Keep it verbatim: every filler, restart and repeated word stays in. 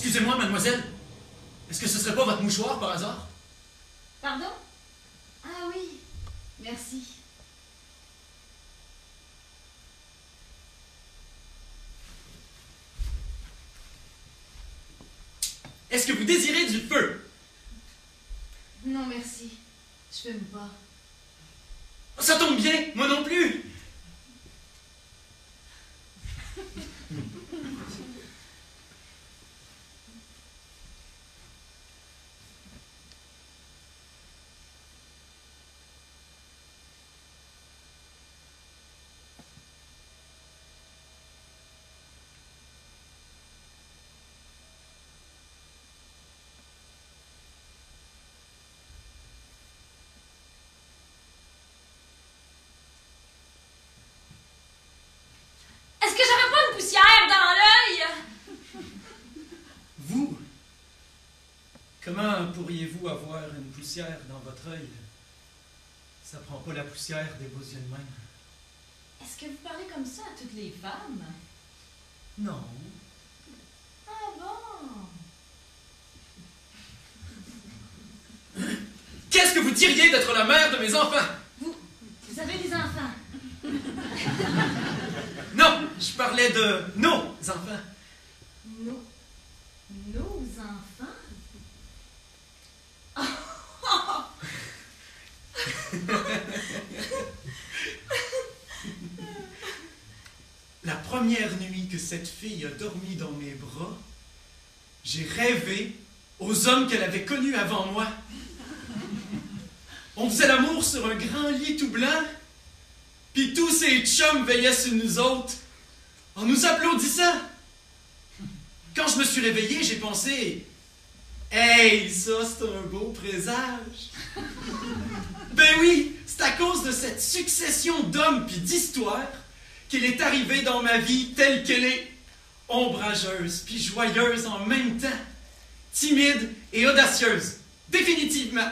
Excusez-moi, mademoiselle, est-ce que ce serait pas votre mouchoir, par hasard? Pardon? Ah oui, merci. Est-ce que vous désirez du feu? Non, merci. Je fume pas. Ça tombe bien, moi non plus! Comment pourriez-vous avoir une poussière dans votre œil? Ça prend pas la poussière des beaux yeux de même. Est-ce que vous parlez comme ça à toutes les femmes? Non. Ah bon? Qu'est-ce que vous diriez d'être la mère de mes enfants? Vous, vous avez des enfants? Non, je parlais de nos enfants. Nos, nos enfants? La première nuit que cette fille a dormi dans mes bras, j'ai rêvé aux hommes qu'elle avait connus avant moi. On faisait l'amour sur un grand lit tout blanc, puis tous ces chums veillaient sur nous autres en nous applaudissant. Quand je me suis réveillé, j'ai pensé: hey, ça c'est un beau présage! Ben oui, c'est à cause de cette succession d'hommes puis d'histoires qu'il est arrivé dans ma vie telle qu'elle est, ombrageuse puis joyeuse en même temps, timide et audacieuse, définitivement.